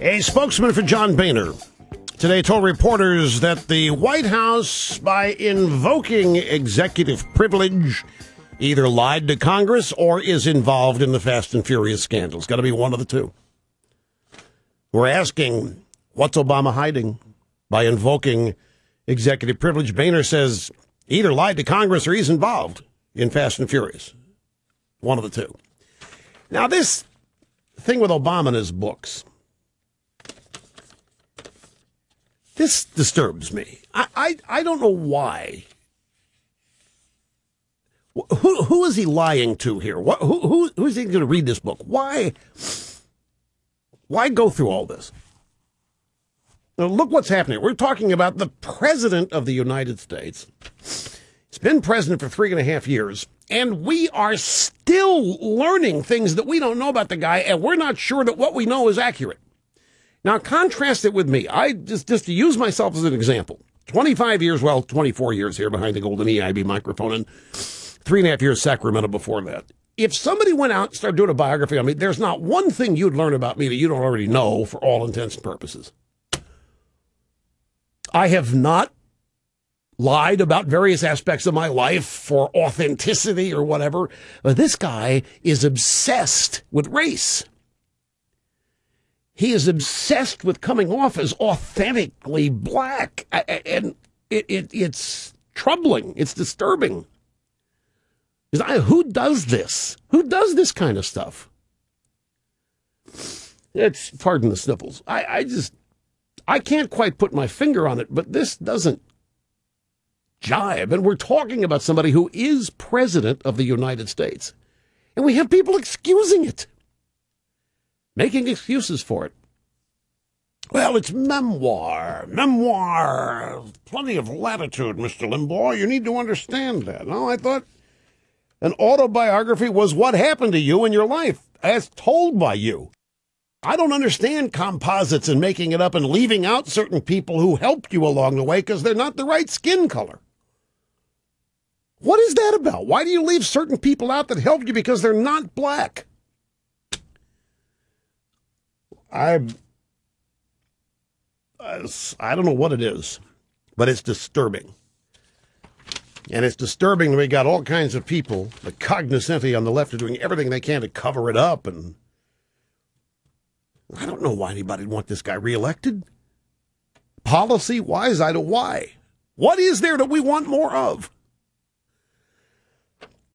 A spokesman for John Boehner today told reporters that the White House, by invoking executive privilege, either lied to Congress or is involved in the Fast and Furious scandal. It's got to be one of the two. We're asking, what's Obama hiding by invoking executive privilege? Boehner says either lied to Congress or he's involved in Fast and Furious. One of the two. Now, this thing with Obama and his books, this disturbs me. I don't know why. Who is he lying to here? Who is he going to read this book? Why go through all this? Now, look what's happening. We're talking about the President of the United States. He's been president for 3.5 years, and we are still learning things that we don't know about the guy, and we're not sure that what we know is accurate. Now, contrast it with me. I just to use myself as an example. 25 years, well, 24 years here behind the Golden EIB microphone, and 3.5 years Sacramento before that. If somebody went out and started doing a biography on me, there's not one thing you'd learn about me that you don't already know for all intents and purposes. I have not lied about various aspects of my life for authenticity or whatever. But this guy is obsessed with race. He is obsessed with coming off as authentically black. And it's troubling. It's disturbing. Who does this? Who does this kind of stuff? It's, pardon the sniffles. I can't quite put my finger on it, but this doesn't jive. And we're talking about somebody who is president of the United States. And we have people excusing it, making excuses for it. Well, it's memoir. Memoir. Plenty of latitude, Mr. Limbaugh. You need to understand that. No, I thought an autobiography was what happened to you in your life, as told by you. I don't understand composites and making it up and leaving out certain people who helped you along the way because they're not the right skin color. What is that about? Why do you leave certain people out that helped you because they're not black? I don't know what it is, but it's disturbing. And it's disturbing that we got all kinds of people, the cognoscenti on the left, are doing everything they can to cover it up. And I don't know why anybody would want this guy reelected. Policy-wise, I don't know why. What is there that we want more of?